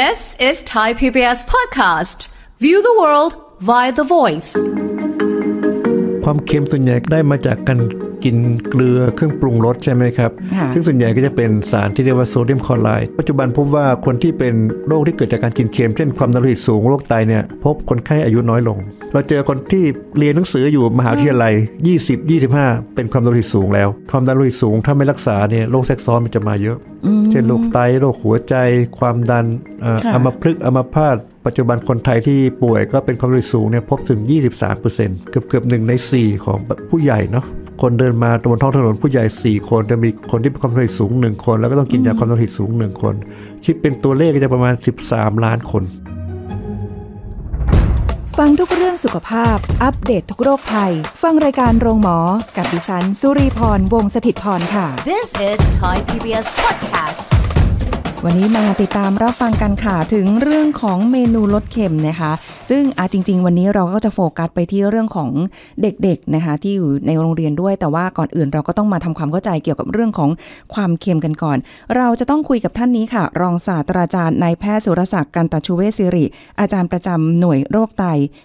This is Thai PBS Podcast. View the world via the voice. ความเค็มส่วนใหญ่ได้มาจากการกินเกลือเครื่องปรุงรสใช่ไหมครับซึ่งส่วนใหญ่ก็จะเป็นสารที่เรียกว่าโซเดียมคลอไรด์ปัจจุบันพบว่าคนที่เป็นโรคที่เกิดจากการกินเค็มเช่นความดันโลหิตสูงโรคไตเนี่ยพบคนไข้อายุน้อยลงเราเจอคนที่เรียนหนังสืออยู่มหาวิทยาลัย20-25เป็นความดันโลหิตสูงแล้วความดันโลหิตสูงถ้าไม่รักษาเนี่ยโรคแทรกซ้อนมันจะมาเยอะเช่นโรคไตโรคหัวใจความดันอัมพฤกษ์อัมพาตปัจจุบันคนไทยที่ป่วยก็เป็นความดันโลหิตสูงเนี่ยพบถึง 23% เกือบ1/4ของผู้ใหญ่เนาะคนเดินมาบนท้องถนนผู้ใหญ่4 คนจะมีคนที่เป็นความดันโลหิตสูง1 คนแล้วก็ต้องกินยาความดันโลหิตสูง1 คนคิดเป็นตัวเลขก็จะประมาณ13 ล้านคนฟังทุกเรื่องสุขภาพอัปเดต ทุกโรคภัยฟังรายการโรงหมอกับดิฉันสุรีพรวงศ์สถิตพรค่ะ This is Thai PBS Podcastวันนี้มาติดตามรับฟังกันค่ะถึงเรื่องของเมนูลดเค็มนะคะซึ่งจริงๆวันนี้เราก็จะโฟกัสไปที่เรื่องของเด็กๆนะคะที่อยู่ในโรงเรียนด้วยแต่ว่าก่อนอื่นเราก็ต้องมาทำความเข้าใจเกี่ยวกับเรื่องของความเค็มกันก่อนเราจะต้องคุยกับท่านนี้ค่ะรองศาสตราจารย์นายแพทย์สุรศักดิ์กันตชูเวชสิริอาจารย์ประจำหน่วยโรคไต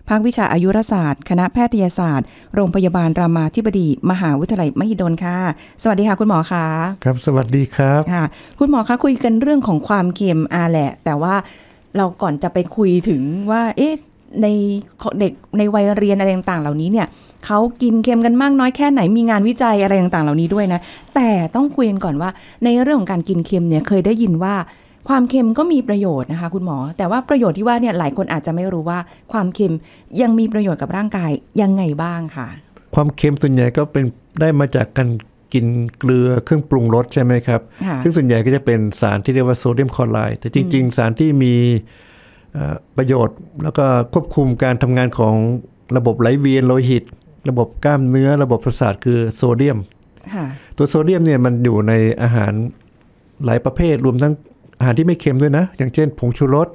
ภาควิชาอายุรศาสตร์คณะแพทยศาสตร์โรงพยาบาลรามาธิบดีมหาวิทยาลัยมหิดลค่ะสวัสดีค่ะคุณหมอคะครับสวัสดีครับค่ะคุณหมอคะคุยกันเรื่องของความเค็มแหละแต่ว่าเราก่อนจะไปคุยถึงว่าเอ๊ะในเด็กในวัยเรียนอะไรต่างๆเหล่านี้เนี่ยเขากินเค็มกันมากน้อยแค่ไหนมีงานวิจัยอะไรต่างๆเหล่านี้ด้วยนะแต่ต้องคุยกันก่อนว่าในเรื่องของการกินเค็มเนี่ยเคยได้ยินว่าความเค็มก็มีประโยชน์นะคะคุณหมอแต่ว่าประโยชน์ที่ว่าเนี่ยหลายคนอาจจะไม่รู้ว่าความเค็มยังมีประโยชน์กับร่างกายยังไงบ้างค่ะความเค็มส่วนใหญ่ก็เป็นได้มาจากการกินเกลือเครื่องปรุงรสใช่ไหมครับซึ่งส่วนใหญ่ก็จะเป็นสารที่เรียกว่าโซเดียมคลอไรด์แต่จริงๆสารที่มีประโยชน์แล้วก็ควบคุมการทำงานของระบบไหลเวียนโลหิตระบบกล้ามเนื้อระบบประสาทคือโซเดียมตัวโซเดียมเนี่ยมันอยู่ในอาหารหลายประเภทรวมทั้งอาหารที่ไม่เค็มด้วยนะอย่างเช่นผงชูรส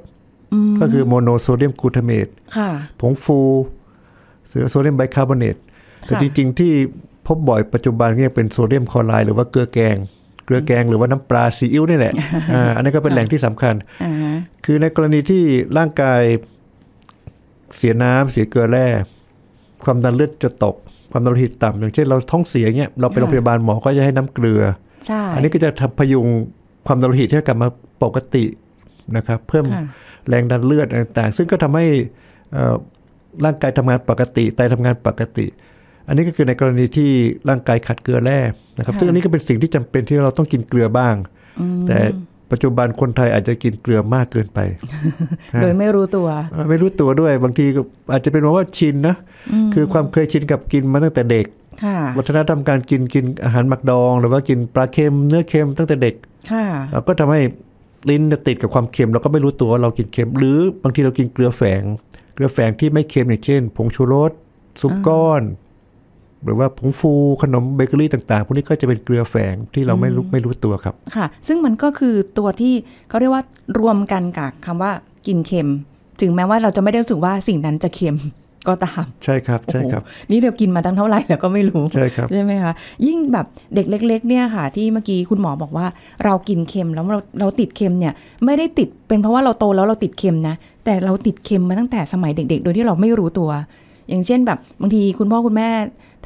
ก็คือโมโนโซเดียมกลูทาเมตผงฟูหรือโซเดียมไบคาร์บอเนตแต่จริงๆที่พบบ่อยปัจจุบันก็ยังเป็นโซเดียมคลอไรด์หรือว่าเกลือแกงหรือว่าน้ำปลาซีอิ๊วนี่แหละ อันนี้ก็เป็นแหล่งที่สำคัญ คือในกรณีที่ร่างกายเสียน้ำเสียเกลือแร่ความดันเลือดจะตกความดันโลหิตต่ำอย่างเช่นเราท้องเสียเนี่ยเราไปโรงพยาบาลหมอก็จะให้น้ำเกลือ อันนี้ก็จะทำพยุงความดันโลหิตให้กลับมาปกตินะครับเพิ่มแรงดันเลือดต่างๆซึ่งก็ทำให้ร่างกายทำงานปกติไตทำงานปกติอันนี้ก็คือในกรณีที่ร่างกายขาดเกลือแร่นะครับซึ่งอันนี้ก็เป็นสิ่งที่จำเป็นที่เราต้องกินเกลือบ้างแต่ปัจจุบันคนไทยอาจจะกินเกลือมากเกินไปโดยไม่รู้ตัวด้วยบางทีอาจจะเป็นเพราะว่าชินนะคือความเคยชินกับกินมาตั้งแต่เด็กวัฒนธรรมการกินอาหารหมักดองหรือว่ากินปลาเค็มเนื้อเค็มตั้งแต่เด็กก็ทำให้ลิ้นติดกับความเค็มเราก็ไม่รู้ตัวว่าเรากินเค็มหรือบางทีเรากินเกลือแฝงที่ไม่เค็มอย่างเช่นผงชูรสซุปก้อนหรือว่าผงฟูขนมเบเกอรี่ต่างๆพวกนี้ก็จะเป็นเกลือแฝงที่เราไม่รู้ตัวครับค่ะซึ่งมันก็คือตัวที่เขาเรียกว่ารวมกันกับคำว่ากินเค็มถึงแม้ว่าเราจะไม่ได้รู้สึกว่าสิ่งนั้นจะเค็มก็ตามใช่ครับนี่เรากินมาตั้งเท่าไหร่แล้วก็ไม่รู้ใช่ไหมคะยิ่งแบบเด็กเล็กๆเนี่ยค่ะที่เมื่อกี้คุณหมอบอกว่าเรากินเค็มแล้วเราติดเค็มเนี่ยไม่ได้ติดเป็นเพราะว่าเราโตแล้วเราติดเค็มนะแต่เราติดเค็มมาตั้งแต่สมัยเด็กๆโดยที่เราไม่รู้ตัวอย่างเช่นแบบบางทีคุณพ่อคุณแม่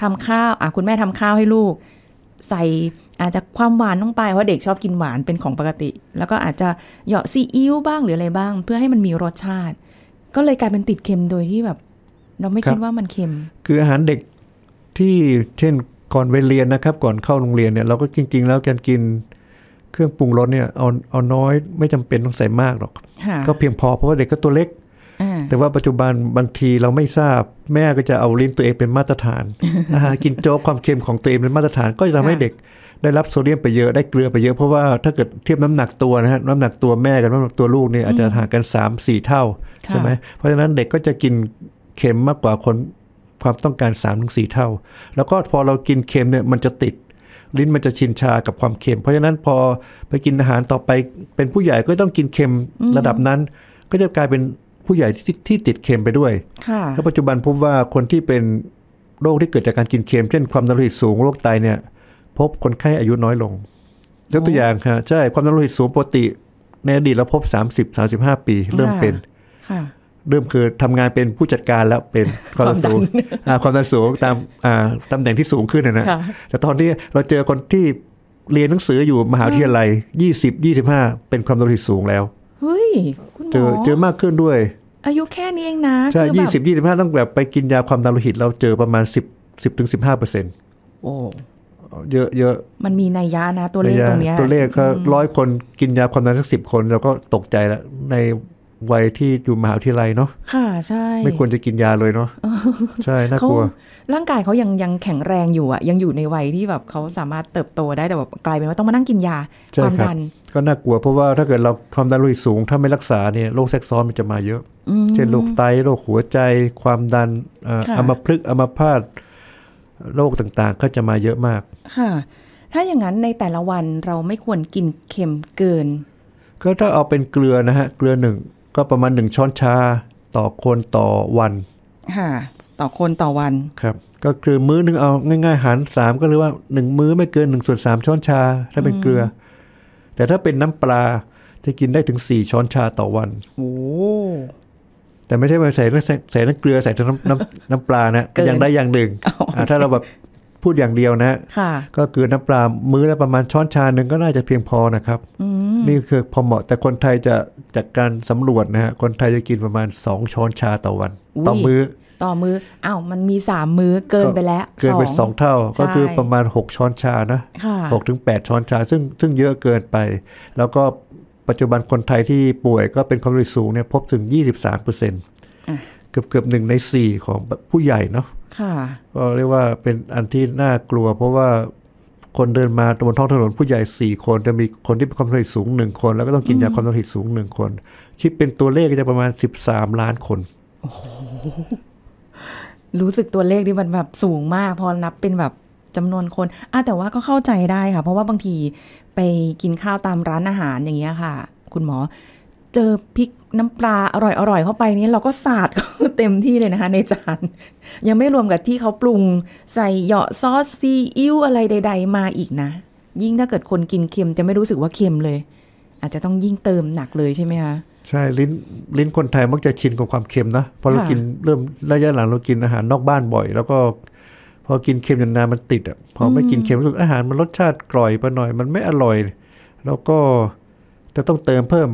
ทำข้าวคุณแม่ทำข้าวให้ลูกใส่อาจจะความหวานลงไปเพราะเด็กชอบกินหวานเป็นของปกติแล้วก็อาจจะเหยาะซีอิ๊วบ้างหรืออะไรบ้างเพื่อให้มันมีรสชาติก็เลยกลายเป็นติดเค็มโดยที่แบบเราไม่คิดว่ามันเค็มคืออาหารเด็กที่เช่นก่อนไปเรียนนะครับก่อนเข้าโรงเรียนเนี่ยเราก็จริงๆแล้วการกินเครื่องปรุงรสเนี่ยเอาน้อยไม่จำเป็นต้องใส่มากหรอกก็เพียงพอเพราะว่าเด็กก็ตัวเล็กแต่ว่าปัจจุบันบางทีเราไม่ทราบแม่ก็จะเอาลิ้นตัวเองเป็นมาตรฐาน กินโจ๊กความเค็มของตัวเองเป็นมาตรฐานก็จะทำให้เด็กได้รับโซเดียมไปเยอะได้เกลือไปเยอะเพราะว่าถ้าเกิดเทียบน้ำหนักตัวนะฮะน้ำหนักตัวแม่กับน้ำหนักตัวลูกเนี่ยอาจจะห่างกัน 3-4 เท่าใช่ไหมเพราะฉะนั้นเด็กก็จะกินเค็มมากกว่าคนความต้องการ 3-4 เท่าแล้วก็พอเรากินเค็มเนี่ยมันจะติดลิ้นมันจะชินชากับความเค็มเพราะฉะนั้นพอไปกินอาหารต่อไปเป็นผู้ใหญ่ก็ต้องกินเค็มระดับนั้นก็จะกลายเป็นผู้ใหญ่ที่ติดเค็มไปด้วยแล้วปัจจุบันพบว่าคนที่เป็นโรคที่เกิดจากการกินเค็มเช่นความดันโลหิตสูงโรคไตเนี่ยพบคนไข้อายุน้อยลงยกตัวอย่างค่ะใช่ความดันโลหิตสูงปกติ ในอดีตเราพบ30-35 ปีเริ่มเป็นเริ่มคือทำงานเป็นผู้จัดการแล้วเป็นความดันสูงความดันสูงตามตำแหน่งที่สูงขึ้นนะแต่ตอนนี้เราเจอคนที่เรียนหนังสืออยู่มหาวิทยาลัย20-25เป็นความดันสูงแล้วเฮ้ยเจอมากขึ้นด้วยอายุแค่นี้เองนะใช่20-25ต้องแบบไปกินยาความดันโลหิตเราเจอประมาณ10-15%โอ้เยอะมันมีนัยยะนะตัวเลขตรงนี้ตัวเลขก็100 คนกินยาความดันสัก10 คนเราก็ตกใจแล้วในวัยที่อยู่มหาวิทยาลัยเนาะค่ะใช่ไม่ควรจะกินยาเลยเนาะใช่น่ากลัวร่างกายเขายังแข็งแรงอยู่อ่ะยังอยู่ในวัยที่แบบเขาสามารถเติบโตได้แต่แบบกลายเป็นว่าต้องมานั่งกินยาความดันก็น่ากลัวเพราะว่าถ้าเกิดเราความดันโลหิตสูงถ้าไม่รักษาเนี่ยโรคแทรกซ้อนมันจะมาเยอะเช่นโรคไตโรคหัวใจความดันอัมพฤกษ์อัมพาตโรคต่างๆก็จะมาเยอะมากค่ะถ้าอย่างนั้นในแต่ละวันเราไม่ควรกินเค็มเกินก็ถ้าเอาเป็นเกลือนะฮะเกลือ1ก็ประมาณ1 ช้อนชาต่อคนต่อวันค่ะต่อคนต่อวันครับก็คือมื้อนึงเอาง่ายๆหาร3ก็เรียกว่า1มื้อไม่เกิน 1/3 ช้อนชาถ้าเป็นเกลือแต่ถ้าเป็นน้ำปลาจะกินได้ถึง4 ช้อนชาต่อวันโอ้แต่ไม่ใช่มาใส่น้ำเกลือใส่น้ำปลานะอย่างได้อย่างหนึ่งถ้าเราแบบพูดอย่างเดียวนะก็เกลือน้ำปลามื้อละประมาณ1 ช้อนชาก็น่าจะเพียงพอนะครับนี่คือพอเหมาะแต่คนไทยจะจากการสำรวจนะฮะคนไทยจะกินประมาณ2 ช้อนชาต่อวันต่อมื้ออ้าวมันมี3 มื้อเกินไปแล้วเกินไป2 เท่าก็คือประมาณ6 ช้อนชานะ6 ถึง 8 ช้อนชาซึ่งเยอะเกินไปแล้วก็ปัจจุบันคนไทยที่ป่วยก็เป็นความดันสูงเนี่ยพบถึง 23% เกือบ1 ใน 4ของผู้ใหญ่เนาะก็เรียกว่าเป็นอันที่น่ากลัวเพราะว่าคนเดินมาบนท้องถนนผู้ใหญ่4 คนจะมีคนที่เป็นความดันสูง1 คนแล้วก็ต้องกินยาความดันสูง1 คนคิดเป็นตัวเลขจะประมาณ13 ล้านคนโอ้โหรู้สึกตัวเลขที่มันแบบสูงมากพอนับเป็นแบบจำนวนคนแต่ว่าก็เข้าใจได้ค่ะเพราะว่าบางทีไปกินข้าวตามร้านอาหารอย่างเงี้ยค่ะคุณหมอเจอพริกน้ำปลาอร่อยๆเข้าไปนี้เราก็สาดก็เต็มที่เลยนะคะในจานยังไม่รวมกับที่เขาปรุงใส่เหยาะซอสซีอิ๊วอะไรใดๆมาอีกนะยิ่งถ้าเกิดคนกินเค็มจะไม่รู้สึกว่าเค็มเลยอาจจะต้องยิ่งเติมหนักเลยใช่ไหมคะใช่ลิ้นคนไทยมักจะชินกับความเค็มนะพอเรากินเริ่มระยะหลังเรากินอาหารนอกบ้านบ่อยแล้วก็พอกินเค็มนานๆมันติดอ่ะพอไม่กินเค็มรู้สึกอาหารมันรสชาติกร่อยไปหน่อยมันไม่อร่อยแล้วก็จะต้องเติมเพิ่ม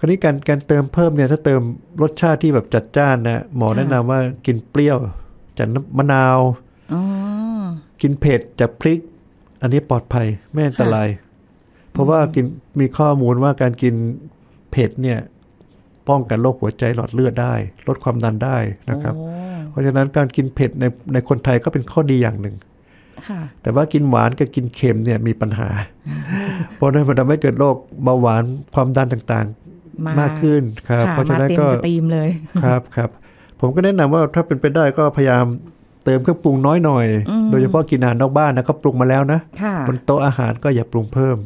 คราวนี้การเติมเพิ่มเนี่ยถ้าเติมรสชาติที่แบบจัดจ้านนะหมอแนะนำว่ากินเปรี้ยวจากมะนาวกินเผ็ดจากพริกอันนี้ปลอดภัยไม่อันตรายเพราะว่ากินมีข้อมูลว่าการกินเผ็ดเนี่ยป้องกันโรคหัวใจหลอดเลือดได้ลดความดันได้นะครับเพราะฉะนั้นการกินเผ็ดในคนไทยก็เป็นข้อดีอย่างหนึ่งแต่ว่ากินหวานกับกินเค็มเนี่ยมีปัญหาเพราะนั้นมันทำให้เกิดโรคเบาหวานความดันต่างๆมากขึ้นครับเพราะฉะนั้นก็ตีมเลยครับผมก็แนะนำว่าถ้าเป็นไปได้ก็พยายามเติมเครื่องปรุงน้อยหน่อยโดยเฉพาะกินอาหารนอกบ้านนะก็ปรุงมาแล้วนะบนโต๊ะอาหารก็อย่าปรุงเพิ่ม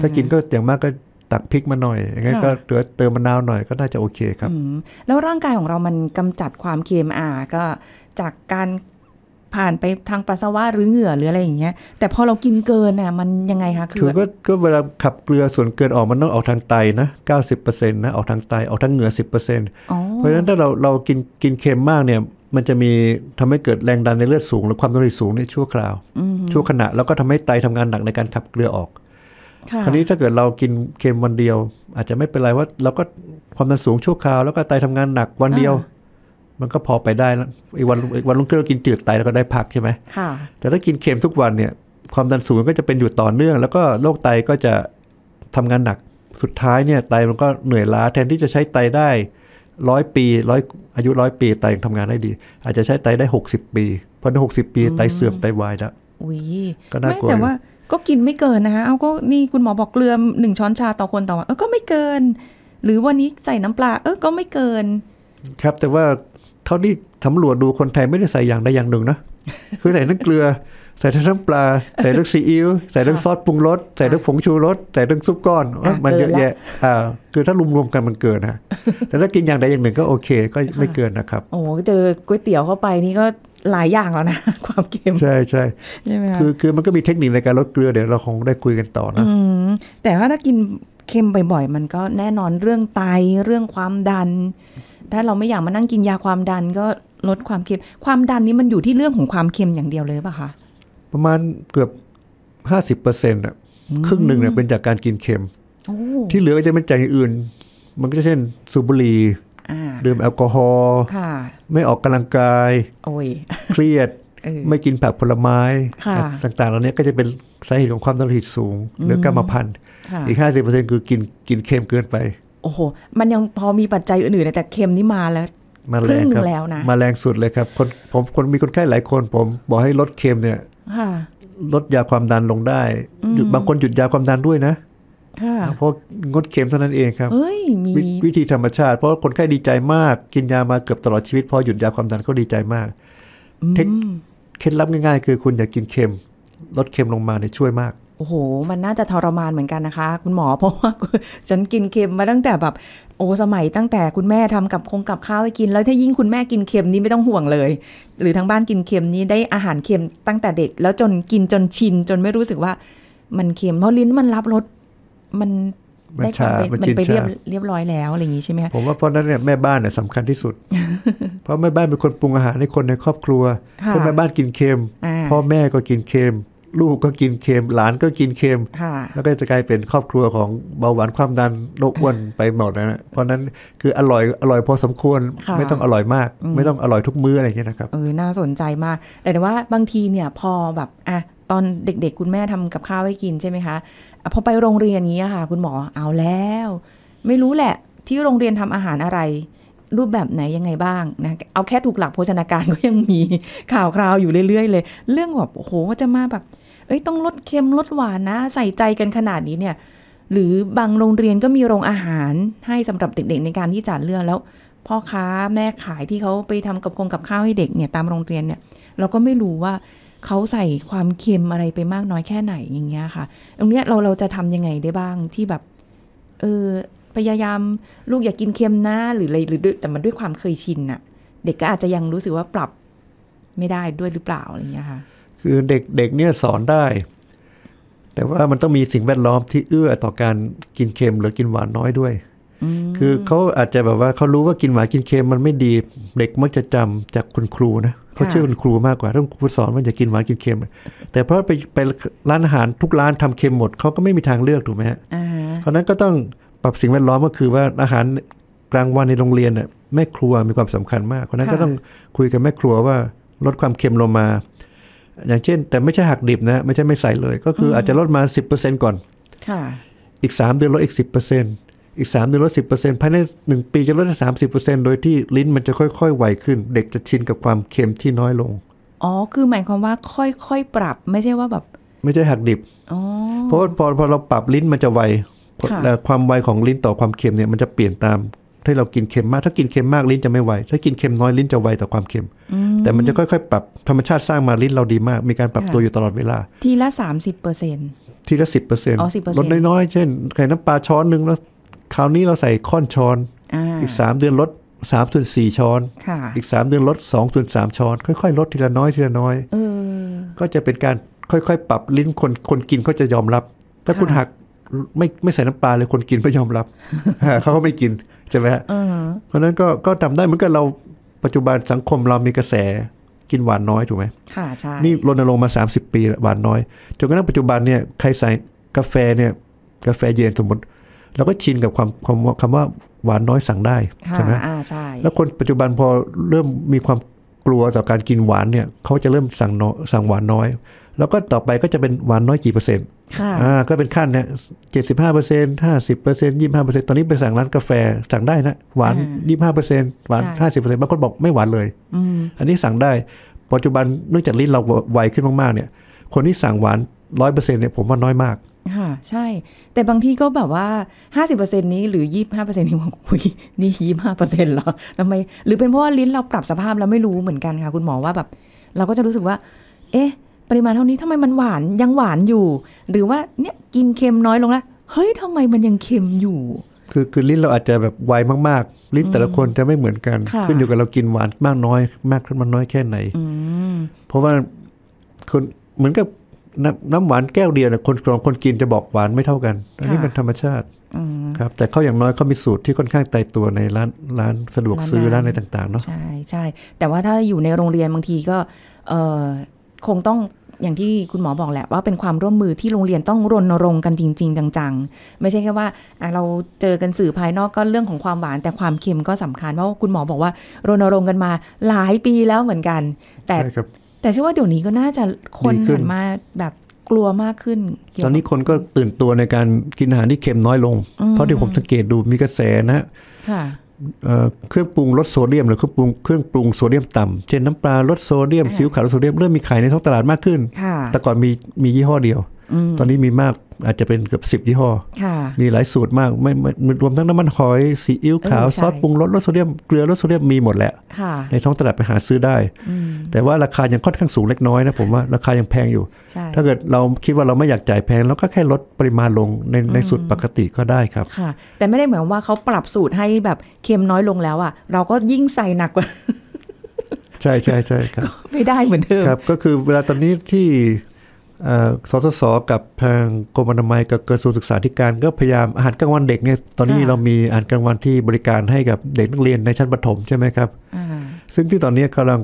ถ้ากินก็อย่างมากก็ตักพริกมาหน่อยอย่างงั้นก็เติมมะนาวหน่อยก็น่าจะโอเคครับแล้วร่างกายของเรามันกำจัดความเค็มก็จากการผ่านไปทางปัสสาวะหรือเหงื่อหรืออะไรอย่างเงี้ยแต่พอเรากินเกินน่ะมันยังไงคะคือก็เวลาขับเกลือส่วนเกินออกมันต้องออกทางไตนะ 90% นะออกทางไตออกทางเหงื่อ 10% เพราะฉะนั้นถ้าเรากินเค็มมากเนี่ยมันจะมีทำให้เกิดแรงดันในเลือดสูงและความดันโลหิตสูงในชั่วคราวชั่วขณะแล้วก็ทำให้ไตทำงานหนักในการขับเกลือออกคราวนี้ถ้าเกิดเรากินเค็มวันเดียวอาจจะไม่เป็นไรว่าเราก็ความดันสูงชั่วคราวแล้วก็ไตทำงานหนักวันเดียวมันก็พอไปได้แล้วอีกวันรุ่งขึ้นเรากินจืดไตแล้วก็ได้พักใช่ไหมแต่ถ้ากินเค็มทุกวันเนี่ยความดันสูงก็จะเป็นอยู่ต่อเนื่องแล้วก็โรคไตก็จะทำงานหนักสุดท้ายเนี่ยไตมันก็เหนื่อยล้าแทนที่จะใช้ไตได้อายุร้อยปีไตยังทำงานได้ดีอาจจะใช้ไตได้60 ปีพอถึง60 ปีไตเสื่อมไตวายแล้วก็น่ากลัวแต่ว่าก็กินไม่เกินนะคะเอาก็นี่คุณหมอบอกเกลือ1 ช้อนชาต่อคนต่อวันก็ไม่เกินหรือวันนี้ใส่น้ำปลาก็ไม่เกินครับแต่ว่าเท่าที่สำรวจดูคนไทยไม่ได้ใส่อย่างใดอย่างหนึ่งนะคือใส่ทั้งเกลือใส่ทั้งน้ำปลาใส่ทั้งซีอิ๊วใส่ทั้งซอสปรุงรสใส่ทั้งผงชูรสใส่ทั้งซุปก้อนมันเยอะแยะคือถ้ารวมๆกันมันเกินนะแต่ถ้ากินอย่างใดอย่างหนึ่งก็โอเคก็ไม่เกินนะครับโอ้เจอก๋วยเตี๋ยวเข้าไปนี่ก็หลายอย่างแล้วนะความเค็มใช่ใช่ไหมคะคือมันก็มีเทคนิคในการลดเกลือเดี๋ยวเราคงได้คุยกันต่อนะแต่ว่าถ้ากิน เข้มบ่อยๆมันก็แน่นอนเรื่องไตเรื่องความดันถ้าเราไม่อยากมานั่งกินยาความดันก็ลดความเค็มความดันนี้มันอยู่ที่เรื่องของความเค็มอย่างเดียวเลยป่ะคะประมาณเกือบ 50% อ่ะครึ่งหนึ่งเนี่ยเป็นจากการกินเค็มที่เหลือก็จะเป็นจากอื่นมันก็จะเช่นสูบบุหรี่ดื่มแอลกอฮอล์ไม่ออกกำลังกายเครียดไม่กินผักผลไม้ต่างๆเหล่านี้ก็จะเป็นสาเหตุของความดันโลหิตสูงหรือกรรมพันธุ์อีก 50% คือกินเค็มเกินไปโอ้โหมันยังพอมีปัจจัยอื่นๆแต่เค็มนี่มาแล้วครึ่งหนึ่งแล้วนะมาแรงสุดเลยครับผมมีคนไข้หลายคนผมบอกให้ลดเค็มเนี่ยลดยาความดันลงได้บางคนหยุดยาความดันด้วยนะเพราะงดเค็มเท่านั้นเองครับวิธีธรรมชาติเพราะคนไข้ดีใจมากกินยามาเกือบตลอดชีวิตพอหยุดยาความดันเขาดีใจมากเคล็ดลับง่ายๆคือคุณอย่ากินเค็มลดเค็มลงมาเนี่ยช่วยมากโอ้โหมันน่าจะทรมานเหมือนกันนะคะคุณหมอเพราะว่าฉันกินเค็มมาตั้งแต่แบบโอ้สมัยตั้งแต่คุณแม่ทำกับข้าวให้กินแล้วถ้ายิ่งคุณแม่กินเค็มนี่ไม่ต้องห่วงเลยหรือทั้งบ้านกินเค็มนี่ได้อาหารเค็มตั้งแต่เด็กแล้วจนกินจนชินจนไม่รู้สึกว่ามันเค็มเพราะลิ้นมันรับรสมันได้ความเป็นมันไปเรียบร้อยแล้วอะไรอย่างนี้ใช่ไหมผมว่าเพราะนั้นเนี่ยแม่บ้านเนี่ยสำคัญที่สุดเพราะแม่บ้านเป็นคนปรุงอาหารให้คนในครอบครัวถ้าแม่บ้านกินเค็มพ่อแม่ก็กินเค็มลูกก็กินเค็มหลานก็กินเค็มแล้วก็จะกลายเป็นครอบครัวของเบาหวานความดันโรคอ้วนไปหมดนะเพราะนั้นคืออร่อยพอสมควรไม่ต้องอร่อยมากไม่ต้องอร่อยทุกมื้ออะไรอย่างเงี้ยนะครับน่าสนใจมากแต่ว่าบางทีเนี่ยพอแบบตอนเด็กๆคุณแม่ทำกับข้าวให้กินใช่ไหมคะพอไปโรงเรียนงี้ค่ะคุณหมอเอาแล้วไม่รู้แหละที่โรงเรียนทำอาหารอะไรรูปแบบไหนยังไงบ้างนะเอาแค่ถูกหลักโภชนาการก็ยังมีข่าวคราวอยู่เรื่อยๆเลยเรื่องแบบโอ้โหจะมาแบบเอ้ยต้องลดเค็มลดหวานนะใส่ใจกันขนาดนี้เนี่ยหรือบางโรงเรียนก็มีโรงอาหารให้สำหรับเด็กๆในการที่จะเลือกแล้วพ่อค้าแม่ขายที่เขาไปทำกับข้าวให้เด็กเนี่ยตามโรงเรียนเนี่ยเราก็ไม่รู้ว่าเขาใส่ความเค็มอะไรไปมากน้อยแค่ไหนอย่างเงี้ยค่ะตรงเนี้ยเราจะทำยังไงได้บ้างที่แบบพยายามลูกอย่ากินเค็มนะหรืออะไรหรือแต่มันด้วยความเคยชินอะเด็กก็อาจจะยังรู้สึกว่าปรับไม่ได้ด้วยหรือเปล่าอะไรอย่างเงี้ยค่ะคือเด็กเนี่ยสอนได้แต่ว่ามันต้องมีสิ่งแวดล้อมที่เอื้อต่อการกินเค็มหรือกินหวานน้อยด้วยคือเขาอาจจะแบบว่าเขารู้ว่ากินหวานกินเค็มมันไม่ดีเด็กมักจะจำจากคุณครูนะเขาเชื่อคุณครูมากกว่าต้องครูสอนว่าอย่ากินหวานกินเค็มแต่เพราะไปร้านอาหารทุกร้านทำเค็มหมดเขาก็ไม่มีทางเลือกถูกไหมฮะเพราะนั้นก็ต้องปรับสิ่งแวดล้อมก็คือว่าอาหารกลางวันในโรงเรียนเนี่ยแม่ครัวมีความสำคัญมากเพราะนั้นก็ต้องคุยกับแม่ครัวว่าลดความเค็มลงมาอย่างเช่นแต่ไม่ใช่หักดิบนะไม่ใช่ไม่ใส่เลยก็คืออาจจะลดมา 10% ก่อนอีก3 เดือนลดอีก 10%อีก3 เดือนลด 10% ภายใน1 ปีจะลดได้ 30% โดยที่ลิ้นมันจะค่อยๆไวขึ้นเด็กจะชินกับความเค็มที่น้อยลงอ๋อคือหมายความว่าค่อยๆปรับไม่ใช่ว่าแบบไม่ใช่หักดิบเพราะพอเราปรับลิ้นมันจะไวและความไวของลิ้นต่อความเค็มเนี่ยมันจะเปลี่ยนตามถ้าเรากินเค็มมากถ้ากินเค็มมากลิ้นจะไม่ไวถ้ากินเค็มน้อยลิ้นจะไวต่อความเค็มแต่มันจะค่อยๆปรับธรรมชาติสร้างมาลิ้นเราดีมากมีการปรับตัวอยู่ตลอดเวลาทีละ 30% ทีละ 10% ลดน้อยๆเช่นไข่น้ำปลาช้อนนึงแล้วคราวนี้เราใส่ค่อนช้อนอีก3 เดือนลด 3/4 ช้อนอีก3 เดือนลด 2/3 ช้อนค่อยๆลดทีละน้อยทีละน้อยก็จะเป็นการค่อยๆปรับลิ้นคนกินเขาจะยอมรับถ้าคุณหักไม่ใส่น้ำปลาเลยคนกินไม่ยอมรับ เขาก็ไม่กินใช่ไหมฮะเพราะนั้นก็ทำได้เหมือนกับเราปัจจุบันสังคมเรามีกระแสกินหวานน้อยถูกไหมนี่รณรงค์มา30 ปีหวานน้อยจนกระทั่งปัจจุบันเนี่ยใครใส่กาแฟเนี่ยกาแฟเย็นสมมติเราก็ชินกับคำว่าหวานน้อยสั่งได้ใช่ไหมแล้วคนปัจจุบันพอเริ่มมีความกลัวต่อการกินหวานเนี่ยเขาจะเริ่มสั่งหวานน้อยแล้วก็ต่อไปก็จะเป็นหวานน้อยกี่เปอร์เซ็นต์ก็เป็นขั้นเนี่ย75%50% 25%ตอนนี้ไปสั่งร้านกาแฟสั่งได้นะหวาน25%หวาน50%บางคนบอกไม่หวานเลยอันนี้สั่งได้ปัจจุบันเนื่องจากลิ้นเราไวขึ้นมากๆเนี่ยคนที่สั่งหวาน100%เนี่ยผมว่าน้อยมากค่ะใช่แต่บางที่ก็แบบว่า 50% นี้หรือ 25% นี่บอกอุ๊ยนี่ 25% เหรอทำไมหรือเป็นเพราะว่าลิ้นเราปรับสภาพแล้วไม่รู้เหมือนกันค่ะคุณหมอว่าแบบเราก็จะรู้สึกว่าเอ๊ะปริมาณเท่านี้ทำไมมันหวานยังหวานอยู่หรือว่าเนี่ยกินเค็มน้อยลงแล้วเฮ้ยทำไมมันยังเค็มอยู่คือลิ้นเราอาจจะแบบไวมากๆลิ้นแต่ละคนจะไม่เหมือนกันขึ้นอยู่กับเรากินหวานมากน้อยมากขึ้นมันน้อยแค่ไหนเพราะว่าคนเหมือนกับ น้ำหวานแก้วเดียวเนี่ยคนของคนกินจะบอกหวานไม่เท่ากันอันนี้เป็นธรรมชาติครับแต่เขาอย่างน้อยเขามีสูตรที่ค่อนข้างตายตัวในร้านสะดวกซื้อร้านอะไรต่างๆเนาะใช่ใช่แต่ว่าถ้าอยู่ในโรงเรียนบางทีก็คงต้องอย่างที่คุณหมอบอกแหละว่าเป็นความร่วมมือที่โรงเรียนต้องรณรงค์กันจริงๆจังๆไม่ใช่แค่ว่าเราเจอกันสื่อภายนอกก็เรื่องของความหวานแต่ความเค็มก็สำคัญเพราะคุณหมอบอกว่ารณรงค์กันมาหลายปีแล้วเหมือนกันแต่เชื่อว่าเดี๋ยวนี้ก็น่าจะคนหันมาแบบกลัวมากขึ้นตอนนี้คนก็ตื่นตัวในการกินอาหารที่เค็มน้อยลงเพราะที่ผมสังเกตดูมีกระแสนะเครื่องปรุงลดโซเดียมหรือเครื่องปรุงโซเดียมต่ำเช่นน้ำปลาลดโซเดียมซีอิ๊วขาวลดโซเดียมเริ่มมีขายในท้องตลาดมากขึ้นแต่ก่อนมียี่ห้อเดียวตอนนี้มีมากอาจจะเป็นเกือบ10ยี่ห้อมีหลายสูตรมากไม่รวมทั้งน้ำมันหอยซีอิ๊วขาวซอสปรุงรสลดโซเดียมเกลือลดโซเดียมมีหมดแหละในท้องตลาดไปหาซื้อได้แต่ว่าราคายังค่อนข้างสูงเล็กน้อยนะผมว่าราคายังแพงอยู่ถ้าเกิดเราคิดว่าเราไม่อยากจ่ายแพงเราก็แค่ลดปริมาณลงในสูตรปกติก็ได้ครับแต่ไม่ได้หมายว่าเขาปรับสูตรให้แบบเค็มน้อยลงแล้วอ่ะเราก็ยิ่งใส่หนักกว่าใช่ใช่ใช่ครับไม่ได้เหมือนเดิมครับก็คือเวลาตอนนี้ที่สสส.กับทางกรมอนามัยกับกระทรวงศึกษาธิการก็พยายามอาหารกลางวันเด็กเนี่ยตอนนี้เรามีอาหารกลางวันที่บริการให้กับเด็กนักเรียนในชั้นประถมใช่ไหมครับซึ่งที่ตอนนี้กำลัง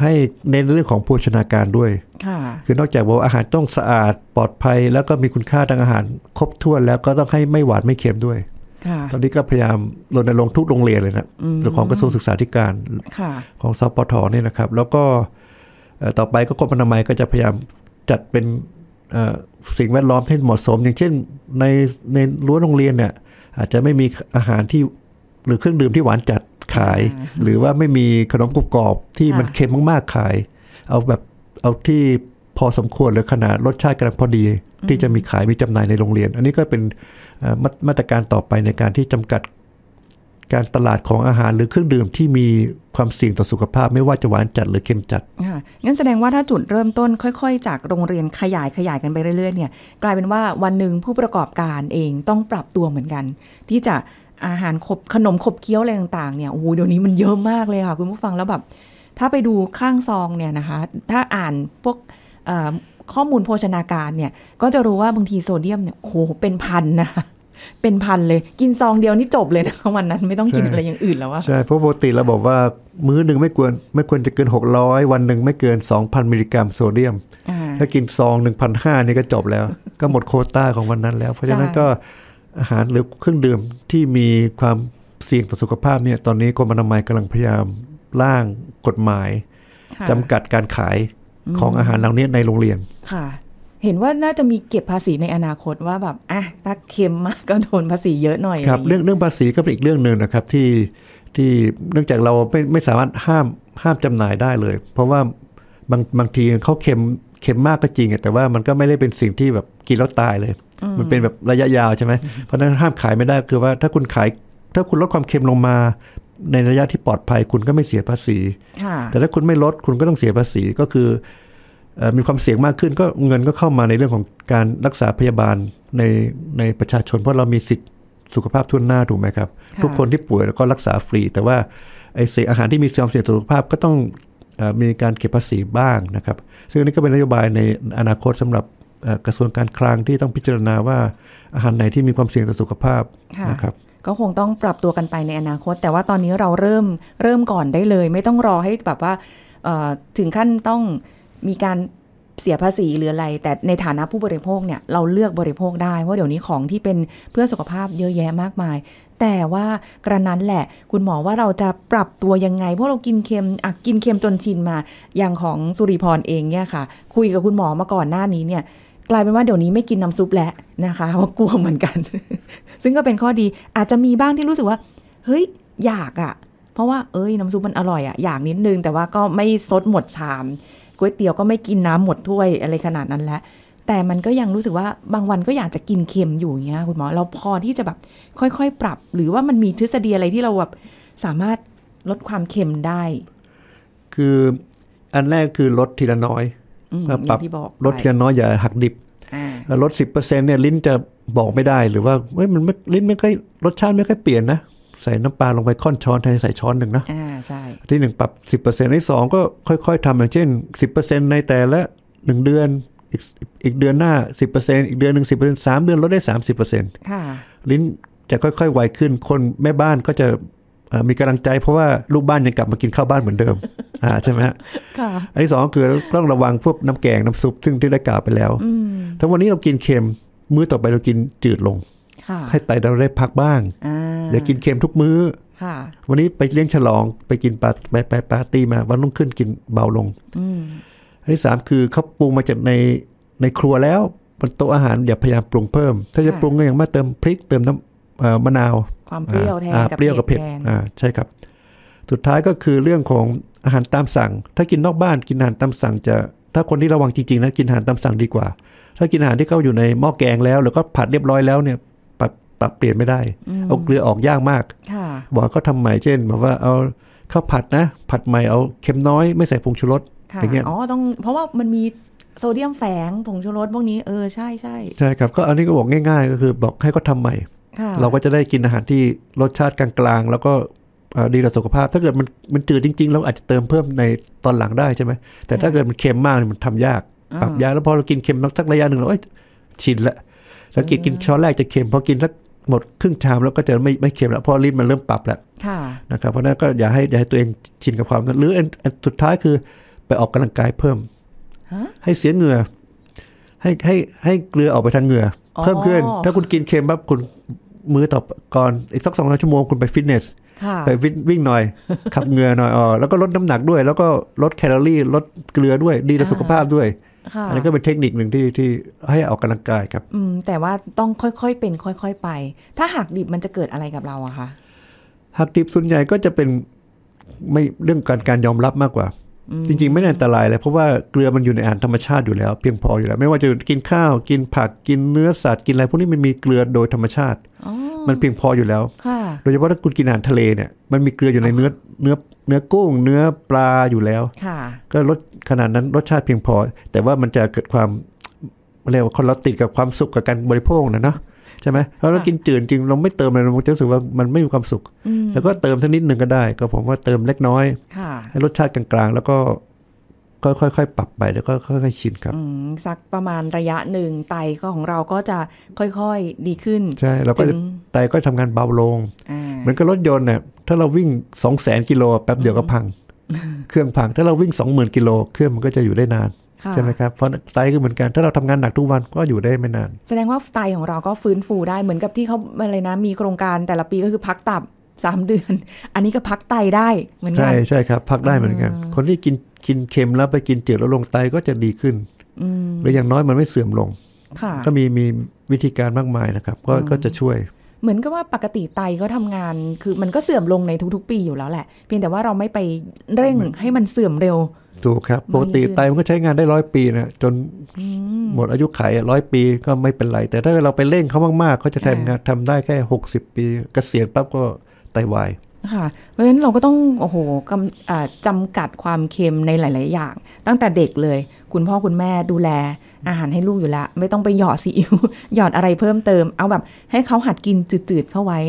ให้เน้นเรื่องของโภชนาการด้วยคือนอกจากบอกอาหารต้องสะอาดปลอดภัยแล้วก็มีคุณค่าทางอาหารครบถ้วนแล้วก็ต้องให้ไม่หวานไม่เค็มด้วยตอนนี้ก็พยายามรณรงค์ทุกโรงเรียนเลยนะของกระทรวงศึกษาธิการของสปท.เนี่ยนะครับแล้วก็ต่อไปก็กรมอนามัยก็จะพยายามจัดเป็นสิ่งแวดล้อมให้เหมาะสมอย่างเช่นในรั้วโรงเรียนเนี่ยอาจจะไม่มีอาหารที่หรือเครื่องดื่มที่หวานจัดขายหรือว่าไม่มีขนมกรุบกรอบที่มันเค็มมากๆขายเอาที่พอสมควรหรือขนาดรสชาติกำลังพอดีที่จะมีขายมีจำหน่ายในโรงเรียนอันนี้ก็เป็นมาตรการต่อไปในการที่จำกัดการตลาดของอาหารหรือเครื่องดื่มที่มีความเสี่ยงต่อสุขภาพไม่ว่าจะหวานจัดหรือเค็มจัดงั้นแสดงว่าถ้าจุดเริ่มต้นค่อยๆจากโรงเรียนขยายกันไปเรื่อยๆเนี่ยกลายเป็นว่าวันหนึ่งผู้ประกอบการเองต้องปรับตัวเหมือนกันที่จะอาหารขนมขบเคี้ยวอะไรต่างๆเนี่ยโอ้โหเดี๋ยวนี้มันเยอะมากเลยค่ะคุณผู้ฟังแล้วแบบถ้าไปดูข้างซองเนี่ยนะคะถ้าอ่านพวกข้อมูลโภชนาการเนี่ยก็จะรู้ว่าบางทีโซเดียมเนี่ยโอ้โหเป็นพันนะเป็นพันเลยกินซองเดียวนี่จบเลยนะวันนั้นไม่ต้องกินอะไรอย่างอื่นแล้วว่าใช่เพราะปกติเราบอกว่ามื้อหนึ่งไม่ควรจะเกิน600วันหนึ่งไม่เกิน 2,000 มิลลิกรัมโซเดียมถ้ากินซอง 1,500 นี่ก็จบแล้วก็หมดโควต้าของวันนั้นแล้วเพราะฉะนั้นก็อาหารหรือเครื่องดื่มที่มีความเสี่ยงต่อสุขภาพเนี่ยตอนนี้กรมอนามัยกำลังพยายามร่างกฎหมายจำกัดการขายของอาหารเหล่านี้ในโรงเรียนเห็นว่าน่าจะมีเก็บภาษีในอนาคตว่าแบบถ้าเค็มมากก็โดนภาษีเยอะหน่อยครับเรื่องภาษีก็เป็นอีกเรื่องหนึ่งนะครับที่เนื่องจากเราไม่สามารถห้ามจำหน่ายได้เลยเพราะว่าบางทีเขาเค็มมากก็จริงแต่ว่ามันก็ไม่ได้เป็นสิ่งที่แบบกินแล้วตายเลยมันเป็นแบบระยะยาวใช่ไหมเพราะนั้นห้ามขายไม่ได้คือว่าถ้าคุณลดความเค็มลงมาในระยะที่ปลอดภัยคุณก็ไม่เสียภาษีแต่ถ้าคุณไม่ลดคุณก็ต้องเสียภาษีก็คือมีความเสี่ยงมากขึ้นก็เงินก็เข้ามาในเรื่องของการรักษาพยาบาลในประชาชนเพราะเรามีสิทธิสุขภาพทั่วหน้าถูกไหมครับทุกคนที่ป่วยแล้วก็รักษาฟรีแต่ว่าไอ้อาหารที่มีความเสี่ยงต่อสุขภาพก็ต้องมีการเก็บภาษีบ้างนะครับซึ่งนี่ก็เป็นนโยบายในอนาคตสำหรับกระทรวงการคลังที่ต้องพิจารณาว่าอาหารไหนที่มีความเสี่ยงต่อสุขภาพนะครับก็คงต้องปรับตัวกันไปในอนาคตแต่ว่าตอนนี้เราเริ่มก่อนได้เลยไม่ต้องรอให้แบบว่าถึงขั้นต้องมีการเสียภาษีหรืออะไรแต่ในฐานะผู้บริโภคเนี่ยเราเลือกบริโภคได้เพราะเดี๋ยวนี้ของที่เป็นเพื่อสุขภาพเยอะแยะมากมายแต่ว่ากระนั้นแหละคุณหมอว่าเราจะปรับตัวยังไงเพราะเรากินเค็มจนชินมาอย่างของสุริพรเองเนี่ยค่ะคุยกับคุณหมอมาก่อนหน้านี้เนี่ยกลายเป็นว่าเดี๋ยวนี้ไม่กินน้ำซุปแล้วนะคะเพราะกลัวเหมือนกัน ซึ่งก็เป็นข้อดีอาจจะมีบ้างที่รู้สึกว่าเฮ้ยอยากอ่ะเพราะว่าน้ำซุปมันอร่อยอ่ะอยากนิดนึงแต่ว่าก็ไม่ซดหมดชามก๋วยเตี๋ยวก็ไม่กินน้ำหมดถ้วยอะไรขนาดนั้นแล้วแต่มันก็ยังรู้สึกว่าบางวันก็อยากจะกินเค็มอยู่เงี้ยคุณหมอเราพอที่จะแบบค่อยๆปรับหรือว่ามันมีทฤษฎีอะไรที่เราแบบสามารถลดความเค็มได้คืออันแรกคือลดทีละน้อยปรับลดทีละน้อยอย่าหักดิบลด 10% เนี่ยลิ้นจะบอกไม่ได้หรือว่ามันลิ้นไม่ค่อยรสชาติไม่ค่อยเปลี่ยนนะใส่น้ำปลาลงไปค่อนช้อนแทนใส่ช้อนหนึ่งนะใช่ที่1ปรับ 10% ที่2ก็ค่อยๆทำอย่างเช่น 10% ในแต่ละ1เดือน อีกเดือนหน้า 10% อีกเดือนหนึ่ง 10% 3 เดือนลดได้ 30% ค่ะลิ้นจะค่อยๆไวขึ้นคนแม่บ้านก็จะมีกำลังใจเพราะว่าลูกบ้านยังกลับมากินข้าวบ้านเหมือนเดิมใช่ไหมค่ะอันที่สองคือต้องระวังพวกน้ำแกงน้ำซุปซึ่งที่ได้กล่าวไปแล้วถ้าวันนี้เรากินเค็มมื้อต่อไปเรากินจืดลงให้ไตเราได้พักบ้างอย่ากินเค็มทุกมื้อวันนี้ไปเลี้ยงฉลองไปกินปาร์ตี้มาวันรุ่งขึ้นกินเบาลงอันที่สามคือเขาปรุงมาจากในครัวแล้วบนโต๊ะอาหารอย่าพยายามปรุงเพิ่มถ้าจะปรุงก็อย่างมากเติมพริกเติมน้ำมะนาวความเปรี้ยวแทนกับเปรี้ยวกับเผ็ดใช่ครับสุดท้ายก็คือเรื่องของอาหารตามสั่งถ้ากินนอกบ้านกินอาหารตามสั่งจะถ้าคนที่ระวังจริงๆนะกินอาหารตามสั่งดีกว่าถ้ากินอาหารที่เขาอยู่ในหม้อแกงแล้วหรือก็ผัดเรียบร้อยแล้วเนี่ยปรับเปลี่ยนไม่ได้เอาเกลือออกยากมากบอกเขาทำใหม่เช่นแบบว่าเอาข้าวผัดนะผัดใหม่เอาเค็มน้อยไม่ใส่ผงชูรสอย่างเงี้ยอ๋อต้องเพราะว่ามันมีโซเดียมแฝงผงชูรสพวกนี้ใช่ใช่ใช่ครับก็อันนี้ก็บอกง่ายๆก็คือบอกให้เขาทำใหม่เราก็จะได้กินอาหารที่รสชาติกลางๆแล้วก็ดีต่อสุขภาพถ้าเกิดมันจืดจริงๆเราอาจจะเติมเพิ่มในตอนหลังได้ใช่ไหมแต่ถ้าเกิดมันเค็มมากมันทำยากปรับยากแล้วพอเรากินเค็มสักระยะหนึ่งเราชินละสังเกตกินช้อนแรกจะเค็มพอกินสักหมดครึ่งชามแล้วก็จะไม่เค็มแล้วเพราะลิ้นมันเริ่มปรับแล้วนะครับเพราะนั้นก็อย่าให้ตัวเองชินกับความนั้นหรือสุดท้ายคือไปออกกำลังกายเพิ่มให้เสียเหงื่อให้เกลือออกไปทางเหงื่อเพิ่มขึ้นถ้าคุณกินเค็มปั๊บคุณมื้อต่อก่อนอีกสัก2-3 ชั่วโมงคุณไปฟิตเนสไปวิ่งหน่อยขับเหงื่อหน่อยแล้วก็ลดน้ำหนักด้วยแล้วก็ลดแคลอรี่ลดเกลือด้วยดีต่อสุขภาพด้วยอันนี้ก็เป็นเทคนิคหนึ่งที่ให้ออกกำลังกายครับแต่ว่าต้องค่อยๆเป็นค่อยๆไปถ้าหักดิบมันจะเกิดอะไรกับเราอะคะหักดิบส่วนใหญ่ก็จะเป็นไม่เรื่องการยอมรับมากกว่าจริงๆไม่อันตรายเลยเพราะว่าเกลือมันอยู่ในอาหารธรรมชาติอยู่แล้วเพียงพออยู่แล้วไม่ว่าจะกินข้าวกินผักกินเนื้อสัตว์กินอะไรพวกนี้มันมีเกลือโดยธรรมชาติมันเพียงพออยู่แล้วโดยเฉพาะถ้าคุณกินอาหารทะเลเนี่ยมันมีเกลืออยู่ในเนื้อกุ้งเนื้อปลาอยู่แล้วก็ลดขนาดนั้นรสชาติเพียงพอแต่ว่ามันจะเกิดความเรียกว่าคนเราติดกับความสุขกับการบริโภคนะเนาะใช่ไหมเพราะเรากินจืดจริงเราไม่เติมอะไรเราจะรู้สึกว่ามันไม่มีความสุขแล้วก็เติมสักนิดหนึ่งก็ได้ก็ผมว่าเติมเล็กน้อยให้รสชาติกลางๆแล้วก็ค่อยๆปรับไปแล้วก็ค่อยๆชินครับสักประมาณระยะหนึ่งไตก็ของเราก็จะค่อยๆดีขึ้นใช่เราก็ไตก็ทำงานเบาลงเหมือนกับรถยนต์เนี่ยถ้าเราวิ่ง 200,000 กิโลแป๊บเดียวก็พังเครื่องพังถ้าเราวิ่ง 20,000 กิโลเครื่องมันก็จะอยู่ได้นานใช่ไหมครับเพราะไตก็เหมือนกันถ้าเราทำงานหนักทุกวันก็อยู่ได้ไม่นานแสดงว่าไตของเราก็ฟื้นฟูได้เหมือนกับที่เขาอะไรนะมีโครงการแต่ละปีก็คือพักตับ3 เดือนอันนี้ก็พักไตได้เหมือนกันใช่ครับพักได้เหมือนกันคนที่กินเค็มแล้วไปกินจืดแล้วลงไตก็จะดีขึ้นหรืออย่างน้อยมันไม่เสื่อมลงก็มีวิธีการมากมายนะครับก็จะช่วยเหมือนกับว่าปกติไตก็ทำงานคือมันก็เสื่อมลงในทุกๆปีอยู่แล้วแหละเพียงแต่ว่าเราไม่ไปเร่งให้มันเสื่อมเร็วถูกครับปกติไตมันก็ใช้งานได้100 ปีนะจนหมดอายุไข100 ปีก็ไม่เป็นไรแต่ถ้าเราไปเร่งเขามากๆเขาจะทำได้แค่60 ปีเกษียณปั๊บก็ไตวายค่ะเพราะฉะนั้นเราก็ต้องโอ้โหจำกัดความเค็มในหลายๆอย่างตั้งแต่เด็กเลยคุณพ่อคุณแม่ดูแลอาหารให้ลูกอยู่แล้วไม่ต้องไปหยอดซีอิ๊วหยอดอะไรเพิ่มเติมเอาแบบให้เขาหัดกินจืดๆเข้าไว้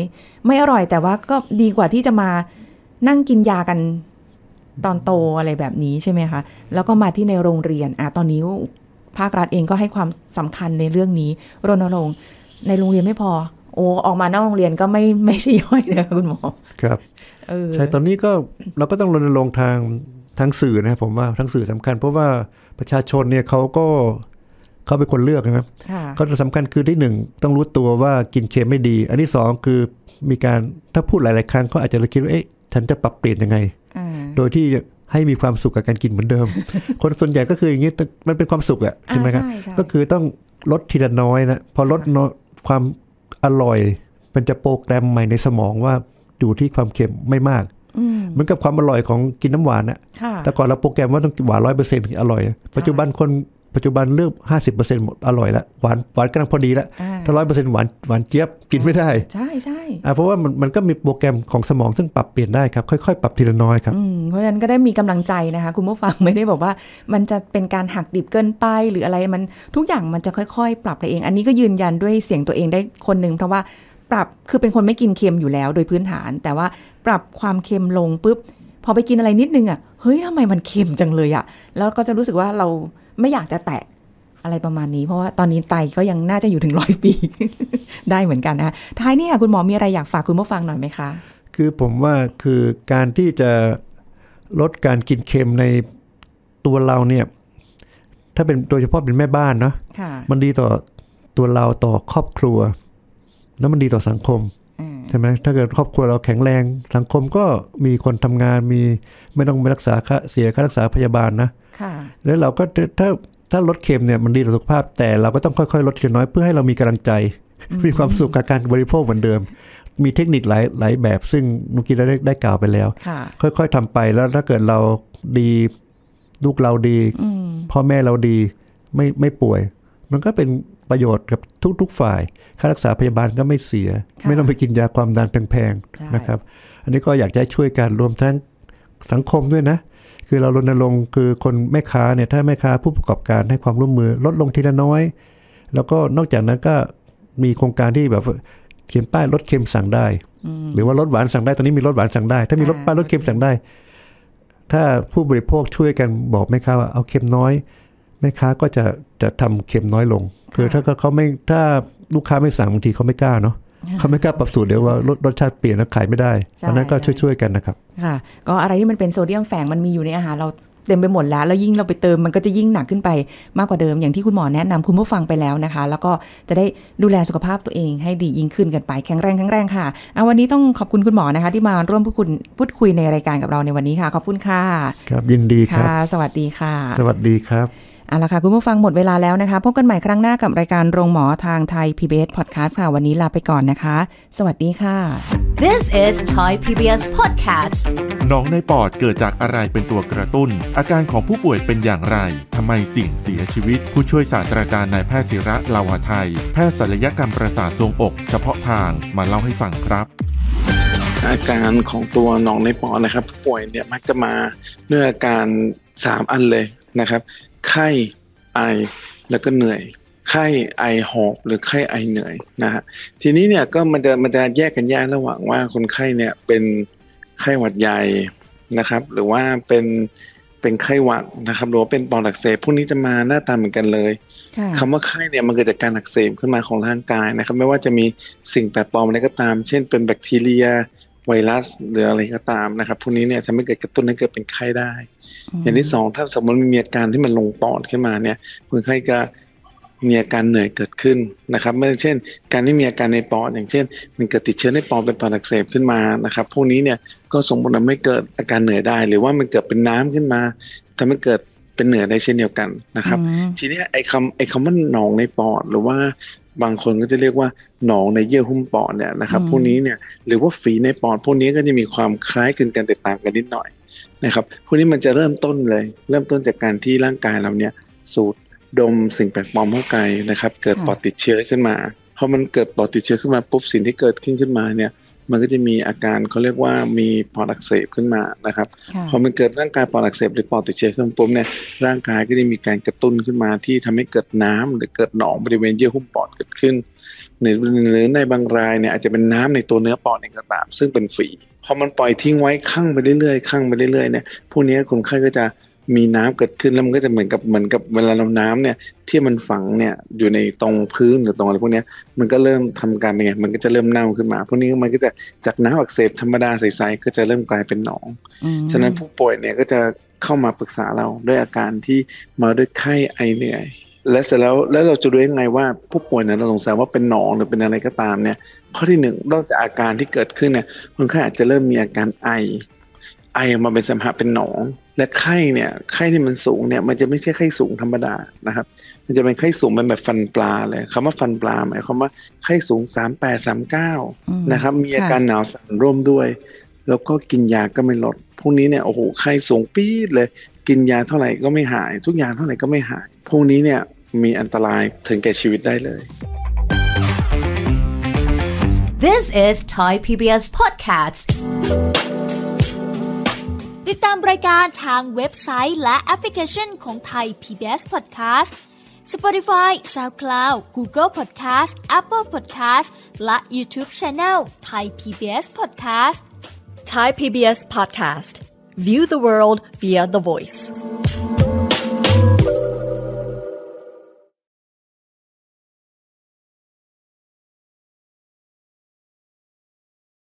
ไม่อร่อยแต่ว่าก็ดีกว่าที่จะมานั่งกินยากันตอนโตอะไรแบบนี้ใช่ไหมคะแล้วก็มาที่ในโรงเรียนตอนนี้ภาครัฐเองก็ให้ความสำคัญในเรื่องนี้รณรงค์ในโรงเรียนไม่พอออกมานอกโรงเรียนก็ไม่ใช่ย่อยเลยคุณหมอครับใช่ตอนนี้ก็เราก็ต้องรณรงค์ทางสื่อนะผมว่าทางสื่อสำคัญเพราะว่าประชาชนเนี่ยเขาเป็นคนเลือกนะครับเขาสำคัญคือที่หนึ่งต้องรู้ตัวว่ากินเค็มไม่ดีอันที่สองคือมีการถ้าพูดหลายๆครั้งเขาอาจจะคิดว่าเอ๊ะฉันจะปรับเปลี่ยนยังไงโดยที่ให้มีความสุขกับการกินเหมือนเดิม คนส่วนใหญ่ก็คืออย่างนี้มันเป็นความสุขอะใช่ไหมครับก็คือต้องลดทีละน้อยนะพอลดความอร่อยมันจะโปรแกรมใหม่ในสมองว่าอยู่ที่ความเค็มไม่มากเหมือนกับความอร่อยของกินน้ำหวานนะแต่ก่อนเราโปรแกรมว่าต้องหวาน100%ถึงอร่อยปัจจุบันเลือก50%หมดอร่อยละหวานกำลังพอดีละถ้า100%หวานเจี๊ยบกินไม่ได้ใช่ใช่เพราะว่ามันก็มีโปรแกรมของสมองซึ่งปรับเปลี่ยนได้ครับค่อยๆปรับทีละน้อยครับเพราะฉะนั้นก็ได้มีกำลังใจนะคะคุณผู้ฟังไม่ได้บอกว่ามันจะเป็นการหักดิบเกินไปหรืออะไรมันทุกอย่างมันจะค่อยๆปรับตัวเองอันนี้ก็ยืนยันด้วยเสียงตัวเองได้คนหนึ่งเพราะว่าปรับคือเป็นคนไม่กินเค็มอยู่แล้วโดยพื้นฐานแต่ว่าปรับความเค็มลงปุ๊บพอไปกินอะไรนิดนึงอ่ะเฮ้ยทำไมมันเค็มจังเลยอ่ะแล้วก็จะรู้สึกว่าเราไม่อยากจะแตะ อะไรประมาณนี้เพราะว่าตอนนี้ไตก็ยังน่าจะอยู่ถึง100 ปี ได้เหมือนกันนะท้ายนี้ค่ะคุณหมอมีอะไรอยากฝากคุณผู้ฟังหน่อยไหมคะคือผมว่าคือการที่จะลดการกินเค็มในตัวเราเนี่ยถ้าเป็นโดยเฉพาะเป็นแม่บ้านเนาะมันดีต่อตัวเราต่อครอบครัวแล้วมันดีต่อสังคมใช่ไหมถ้าเกิดครอบครัวเราแข็งแรงสังคมก็มีคนทำงานมีไม่ต้องไปรักษาเสียค่ารักษาพยาบาลนะแล้วเราก็ถ้าลดเค็มเนี่ยมันดีต่อสุขภาพแต่เราก็ต้องค่อยๆลดทีน้อยเพื่อให้เรามีกำลังใจมีความสุขกับการบริโภคเหมือนเดิมมีเทคนิคหลายแบบซึ่งเมื่อกี้เราได้กล่าวไปแล้วค่อยๆทำไปแล้วถ้าเกิดเราดีลูกเราดีพ่อแม่เราดีไม่ป่วยมันก็เป็นประโยชน์กับทุกฝ่ายค่ารักษาพยาบาลก็ไม่เสียไม่ต้องไปกินยาความดันแพงๆนะครับอันนี้ก็อยากจะช่วยกันรวมทั้งสังคมด้วยนะคือเรารณรงค์คือคนแม่ค้าเนี่ยถ้าแม่ค้าผู้ประกอบการให้ความร่วมมือลดลงทีละน้อยแล้วก็นอกจากนั้นก็มีโครงการที่แบบเขียนป้ายลดเค็มสั่งได้หรือว่าลดหวานสั่งได้ตอนนี้มีลดหวานสั่งได้ถ้ามีลดป้ายลดเค็มสั่งได้ถ้าผู้บริโภคช่วยกันบอกแม่ค้าว่าเอาเค็มน้อยแม่ค้าก็จะทำเค็มน้อยลงคือถ้าเขาไม่ถ้าลูกค้าไม่สั่งบางทีเขาไม่กล้าเนาะเขาไม่กล้าปรับสูตรเดี๋ยวว่ารสชาติเปลี่ยนแล้วขายไม่ได้เพราะนั้นก็ช่วยๆกันนะครับค่ะก็อะไรที่มันเป็นโซเดียมแฝงมันมีอยู่ในอาหารเราเต็มไปหมดแล้วแล้วยิ่งเราไปเติมมันก็จะยิ่งหนักขึ้นไปมากกว่าเดิมอย่างที่คุณหมอแนะนำคุณผู้ฟังไปแล้วนะคะแล้วก็จะได้ดูแลสุขภาพตัวเองให้ดียิ่งขึ้นกันไปแข็งแรงค่ะเอาวันนี้ต้องขอบคุณคุณหมอนะคะที่มาร่วมพูดคุยในรายการกับเราในวันนี้ค่ะขอบคุณค่ะครับยินดีครับสวัสดีค่ะสวัสดีครับเอาละค่ะคุณผู้ฟังหมดเวลาแล้วนะคะพบกันใหม่ครั้งหน้ากับรายการโรงหมอทางไทย PBS Podcast ค่ะวันนี้ลาไปก่อนนะคะสวัสดีค่ะ This is Thai PBS Podcast น้องในปอดเกิดจากอะไรเป็นตัวกระตุ้นอาการของผู้ป่วยเป็นอย่างไรทำไมสิ่งเสียชีวิตผู้ช่วยศาสตราจารย์นายแพทย์ศิระลาวไทยแพทย์ศัลยกรรมประสาททรวงอกเฉพาะทางมาเล่าให้ฟังครับอาการของตัวน้องในปอดนะครับผู้ป่วยเนี่ยมักจะมาด้วยอาการ3 อันเลยนะครับไข้ไอแล้วก็เหนื่อยไข้ไอหอบหรือไข้ไอเหนื่อยนะฮะทีนี้เนี่ยก็มันจะแยกกันยากระหว่างว่าคนไข้เนี่ยเป็นไข้หวัดใหญ่นะครับหรือว่าเป็นไข้หวัดนะครับหรือว่าเป็นปอดอักเสบพวกนี้จะมาหน้าตาเหมือนกันเลยคำว่าไข้เนี่ยมันเกิดจากการอักเสบขึ้นมาของร่างกายนะครับไม่ว่าจะมีสิ่งแปลกปลอมอะไรก็ตามเช่นเป็นแบคทีเรียไวรัสหรืออะไรก็ตามนะครับพวกนี้เนี่ยทำให้เกิดกระตุ้นให้เกิดเป็นไข้ได้อย่างที่สองถ้าสมมติมีอาการที่มันลงปอดขึ้นมาเนี่ยคนไข้ก็มีอาการเหนื่อยเกิดขึ้นนะครับไม่เช่นการที่มีอาการในปอดอย่างเช่นมันเกิดติดเชื้อในปอดเป็นปอดอักเสบขึ้นมานะครับพวกนี้เนี่ยก็สมมติว่าไม่เกิดอาการเหนื่อยได้หรือว่ามันเกิดเป็นน้ำขึ้นมาทำให้เกิดเป็นเหนื่อยได้เช่นเดียวกันนะครับทีนี้ไอ้คำว่าหนองในปอดหรือว่าบางคนก็จะเรียกว่าหนองในเยื่อหุ้มปอดเนี่ยนะครับพวกนี้เนี่ยหรือว่าฝีในปอดพวกนี้ก็จะมีความคล้ายกันแตกต่างกันนิดหน่อยนะครับพวกนี้มันจะเริ่มต้นจากการที่ร่างกายเราเนี่ยสูดดมสิ่งแปลกปลอมเข้าไปนะครับเกิดปอดติดเชื้อขึ้นมาพอมันเกิดปอดติดเชื้อขึ้นมาปุ๊บสิ่งที่เกิดขึ้นมาเนี่ยมันก็จะมีอาการเขาเรียกว่ามีปอดอักเสบขึ้นมานะครับพอมันเกิดร่างกายปอดอักเสบหรือปอดติดเชื้อขึ้นปุ๊บเนี่ยร่างกายก็จะมีการกระตุ้นขึ้นมาที่ทำให้เกิดน้ำหรือเกิดหนองบริเวณเยื่อหุ้มปอดเกิดขึ้นหรือในบางรายเนี่ยอาจจะเป็นน้ำในตัวเนื้อปอดเองก็ตามซึ่งเป็นฝีพอมันปล่อยทิ้งไว้คั่งไปเรื่อยเนี่ยพวกนี้คนไข้ก็จะมีน้ำเกิดขึ้นแล้วมันก็จะเหมือนกับเวลาเราน้ำเนี่ยที่มันฝังเนี่ยอยู่ในตรงพื้นหรือตรงอะไรพวกนี้มันก็เริ่มทำการเป็นไงมันก็จะเริ่มเน่าขึ้นมาพวกนี้มันก็จะจากน้ำอักเสบธรรมดาใสๆก็จะเริ่มกลายเป็นหนองฉะนั้นผู้ป่วยเนี่ยก็จะเข้ามาปรึกษาเราด้วยอาการที่มาด้วยไข้ไอเหนื่อยและเสร็จแล้วเราจะดูยังไงว่าผู้ป่วยเนี่ยเราสงสัยว่าเป็นหนองหรือเป็นอะไรก็ตามเนี่ยข้อที่1นอกจากอาการที่เกิดขึ้นเนี่ยคนไข้อาจจะเริ่มมีอาการไอออกมาเป็นสัมผัสเป็นหนองและไข้ที่มันสูงเนี่ยมันจะไม่ใช่ไข้สูงธรรมดานะครับมันจะเป็นไข้สูงเป็นแบบฟันปลาเลยคำว่าฟันปลาหมายความว่าไข้สูง38-39นะครับมีอาการหนาวสั่นร่วมด้วยแล้วก็กินยาก็ไม่ลดพวกนี้เนี่ยโอ้โหไข้สูงปี๊ดเลยกินยาเท่าไหร่ก็ไม่หายทุกอย่างเท่าไหร่ก็ไม่หายพวกนี้เนี่ยมีอันตรายถึงแก่ชีวิตได้เลย This is Thai PBS Podcastติดตามรายการทางเว็บไซต์และแอปพลิเคชันของ Thai PBS Podcast Spotify, SoundCloud, Google Podcast, Apple Podcast และ YouTube Channel Thai PBS Podcast Thai PBS Podcast View the world via the voice